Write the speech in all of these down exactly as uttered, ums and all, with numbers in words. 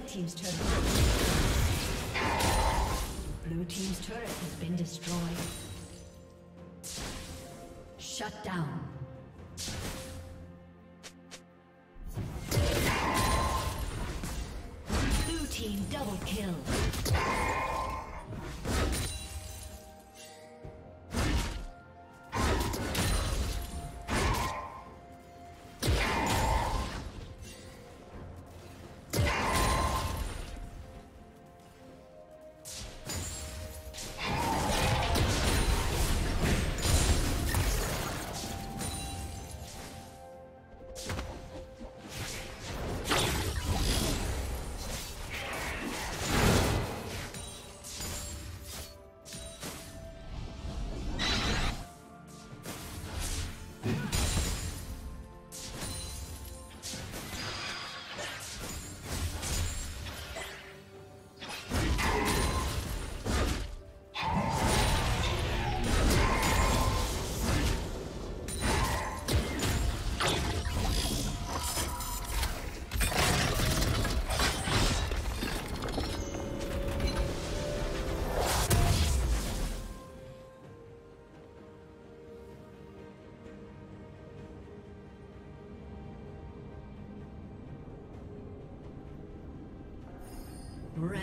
Blue team's turret. Blue team's turret has been destroyed. Shut down. Blue team double kill.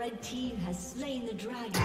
Red team has slain the dragon.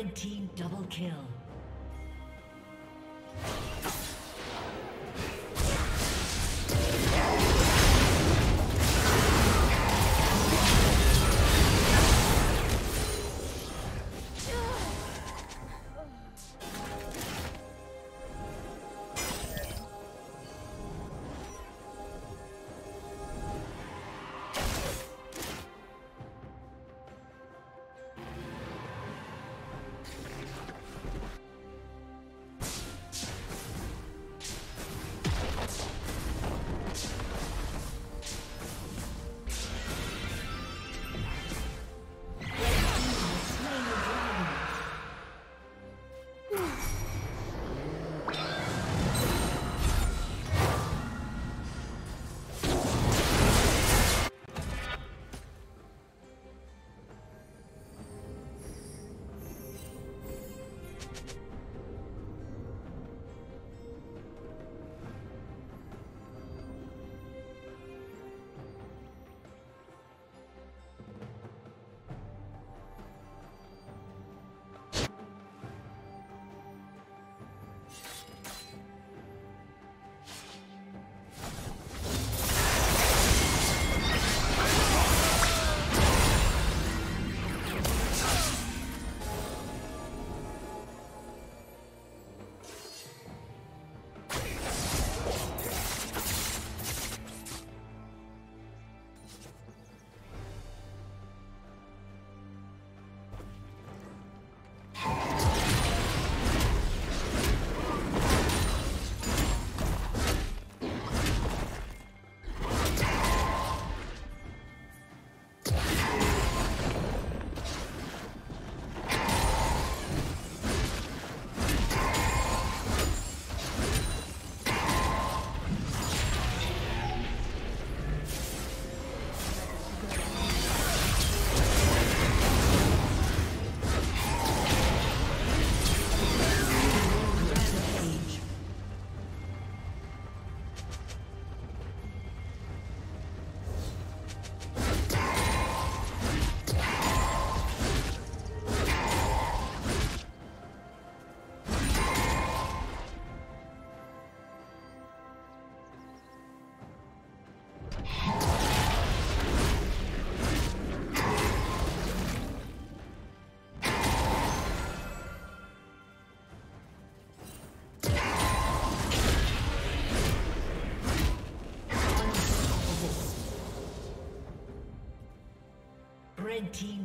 Red team double kill. Red team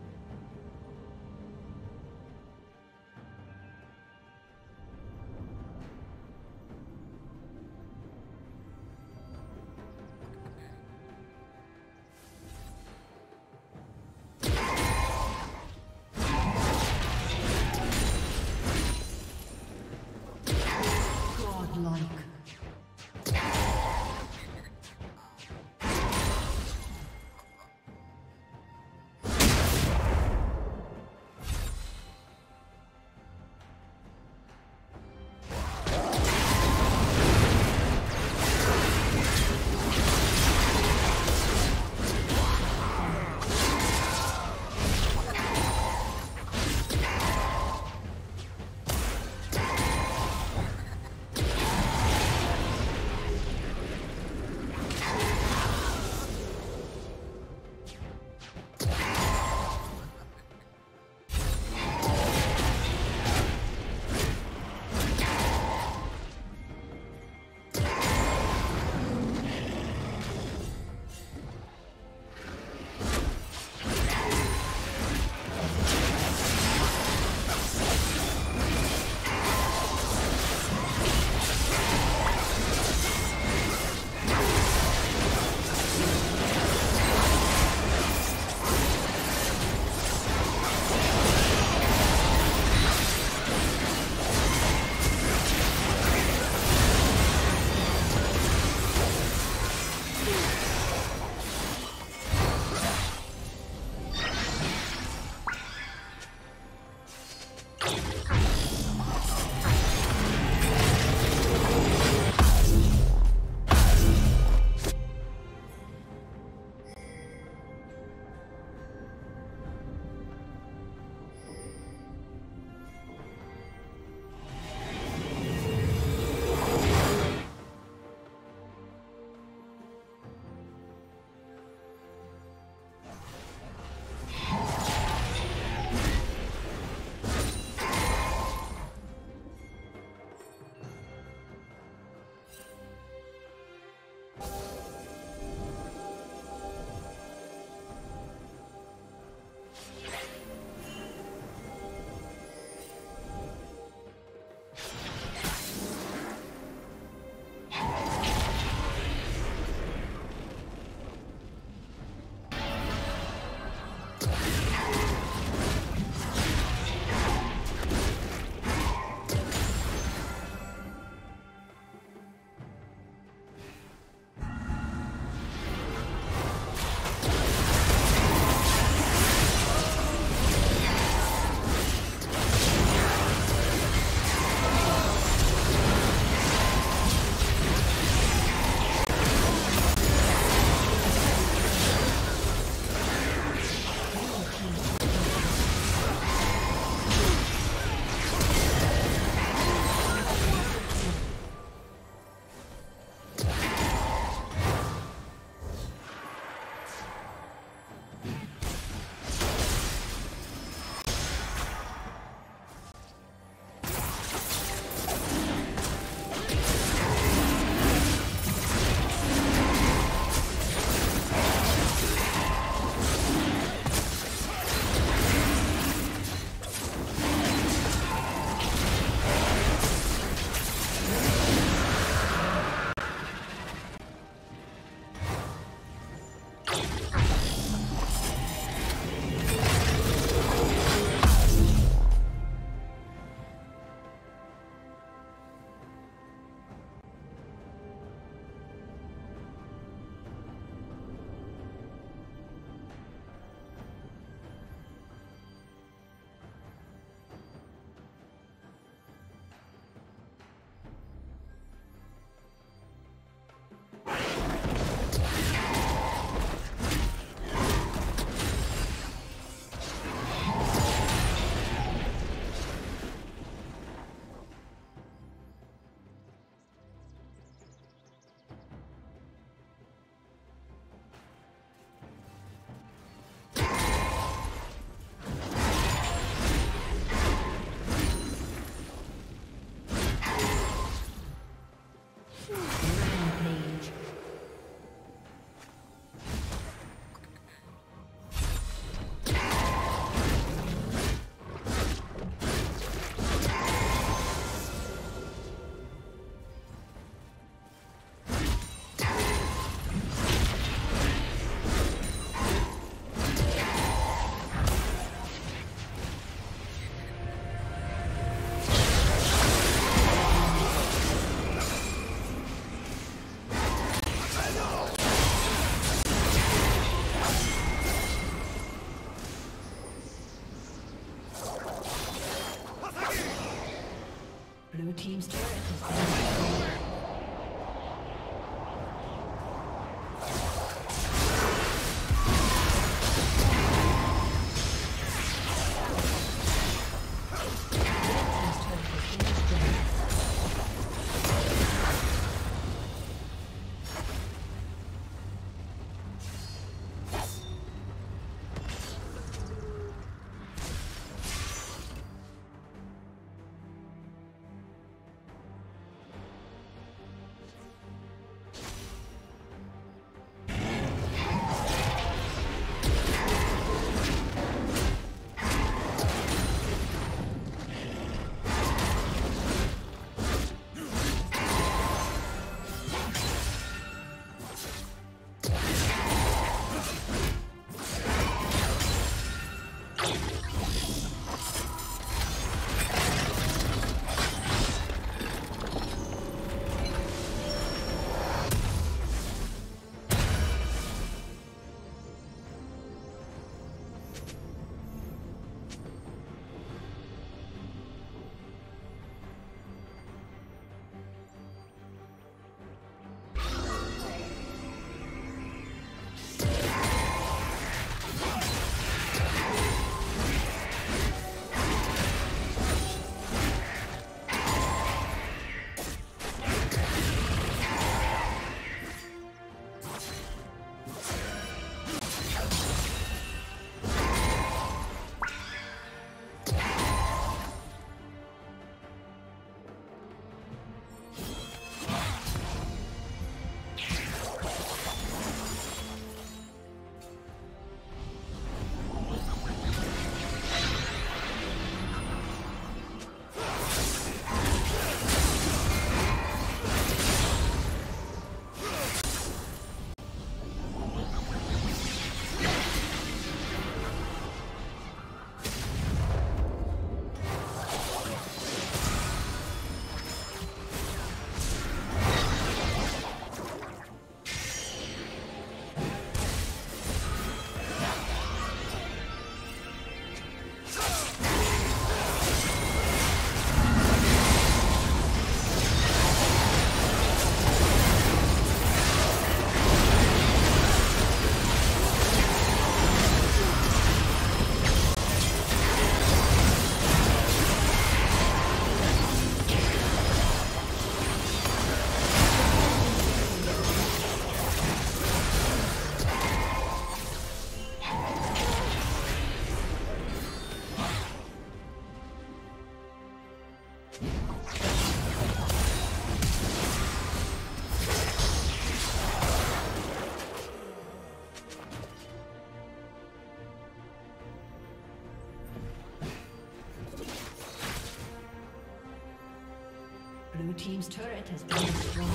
Blue team's turret has been destroyed.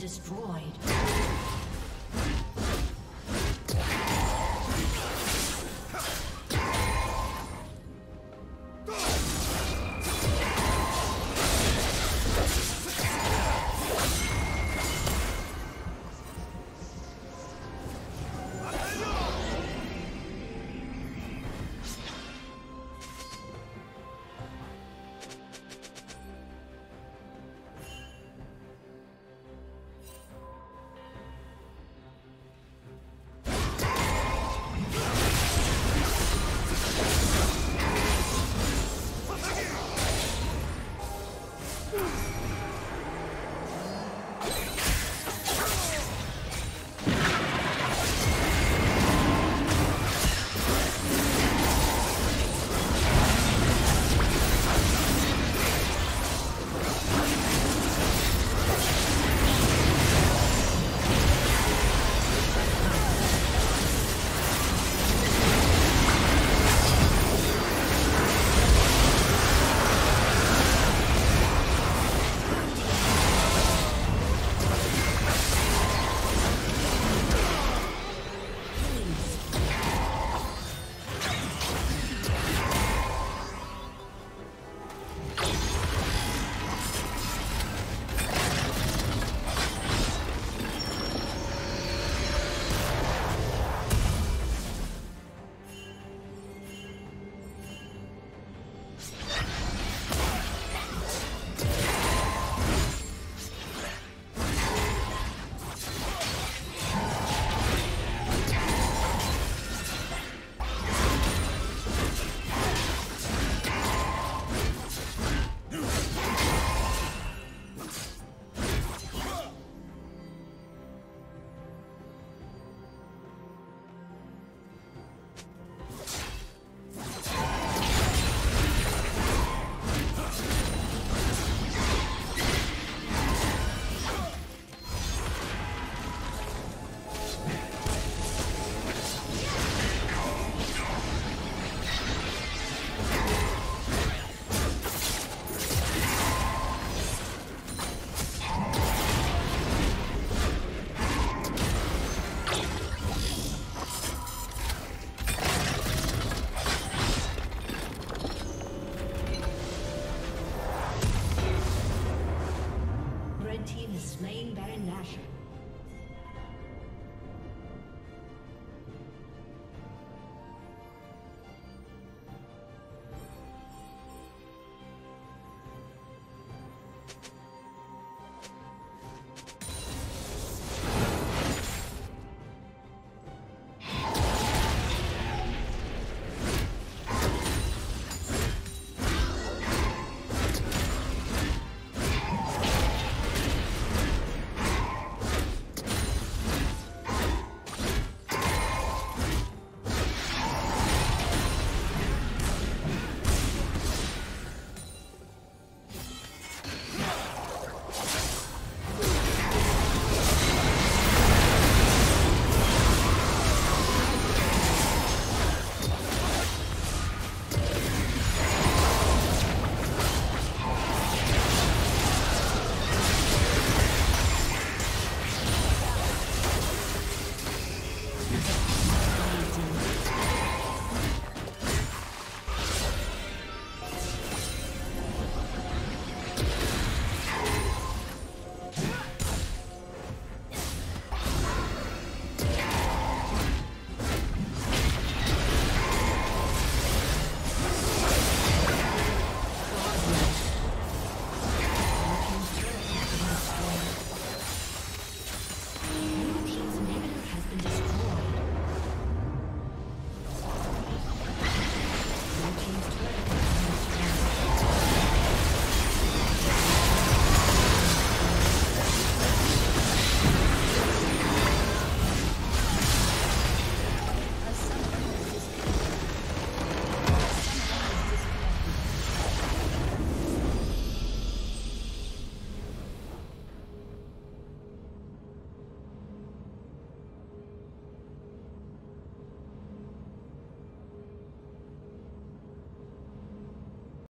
Destroyed.